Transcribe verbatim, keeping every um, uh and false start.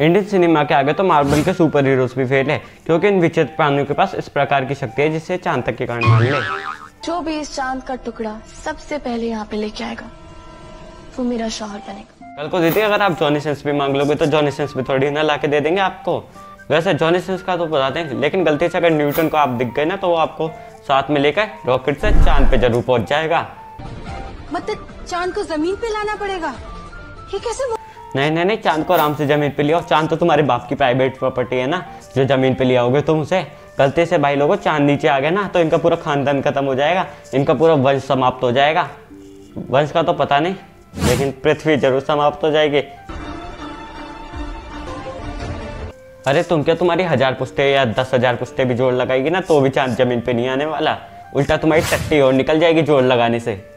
Indian cinema के आगे तो मार्वल के सुपर हीरोज भी फेल है, क्योंकि इन विचित्र प्राणियों के पास इस प्रकार की शक्ति है जिससे चांद तक के कारण मान ले। जो भी इस चांद का टुकड़ा सबसे पहले यहाँ पे लेके आएगा वो मेरा शौहर बनेगा। कल को दीदी अगर आप जॉनी सिंस भी मांग लोगे तो जॉनी सिंस भी थोड़ी ना ला के दे देंगे आपको। वैसे जॉनी सिंस का तो बताते हैं, लेकिन गलती से अगर न्यूटन को आप दिख गए ना तो वो आपको साथ में लेकर रॉकेट से चांद पे जरूर पहुंच जाएगा। मतलब चांद को जमीन पे लाना पड़ेगा? ये कैसे? नहीं नहीं नहीं, चांद को आराम से जमीन पे ले आओ। चांद तो तुम्हारे बाप की प्राइवेट प्रॉपर्टी है ना, जो जमीन पे ले आओगे तुम उसे। गलती से भाई लोगों चांद नीचे आ गए ना तो इनका पूरा खानदान खत्म हो जाएगा, इनका पूरा वंश समाप्त हो जाएगा। वंश का तो पता नहीं, लेकिन पृथ्वी जरूर समाप्त हो जाएगी। अरे तुम क्या, तुम्हारी हजार पुश्ते या दस हजार पुश्ते भी जोड़ लगाएगी ना तो भी चांद जमीन पे नहीं आने वाला, उल्टा तुम्हारी टट्टी और निकल जाएगी जोड़ लगाने से।